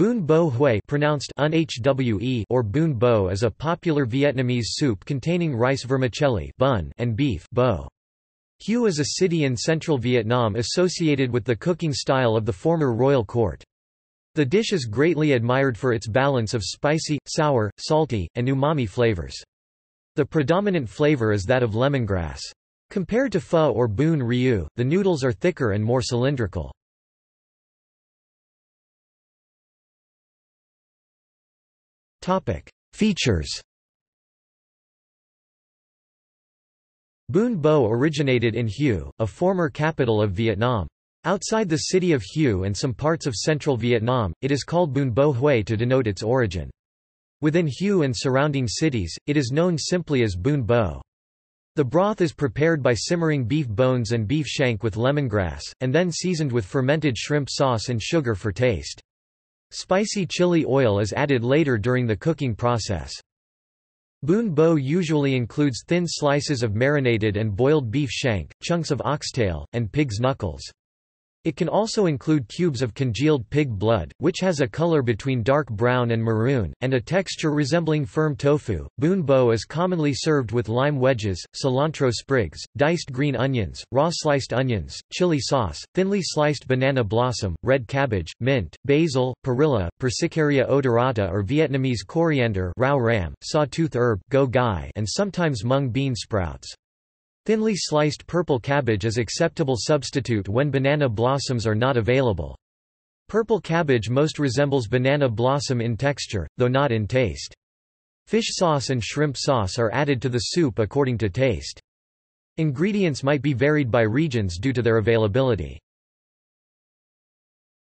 Bún bò Huế, pronounced unhwe, or bún bò, is a popular Vietnamese soup containing rice vermicelli bun and beef bò. Hue is a city in central Vietnam associated with the cooking style of the former royal court. The dish is greatly admired for its balance of spicy, sour, salty, and umami flavors. The predominant flavor is that of lemongrass. Compared to pho or bún riêu, the noodles are thicker and more cylindrical. Features. Bún bò originated in Hue, a former capital of Vietnam. Outside the city of Hue and some parts of central Vietnam, it is called bún bò Huế to denote its origin. Within Hue and surrounding cities, it is known simply as bún bò. The broth is prepared by simmering beef bones and beef shank with lemongrass, and then seasoned with fermented shrimp sauce and sugar for taste. Spicy chili oil is added later during the cooking process. Bún bò usually includes thin slices of marinated and boiled beef shank, chunks of oxtail, and pig's knuckles. It can also include cubes of congealed pig blood, which has a color between dark brown and maroon, and a texture resembling firm tofu. Bún bò is commonly served with lime wedges, cilantro sprigs, diced green onions, raw sliced onions, chili sauce, thinly sliced banana blossom, red cabbage, mint, basil, perilla, Persicaria odorata or Vietnamese coriander, rau ram, sawtooth herb, go gai, and sometimes mung bean sprouts. Thinly sliced purple cabbage is acceptable substitute when banana blossoms are not available. Purple cabbage most resembles banana blossom in texture, though not in taste. Fish sauce and shrimp sauce are added to the soup according to taste. Ingredients might be varied by regions due to their availability.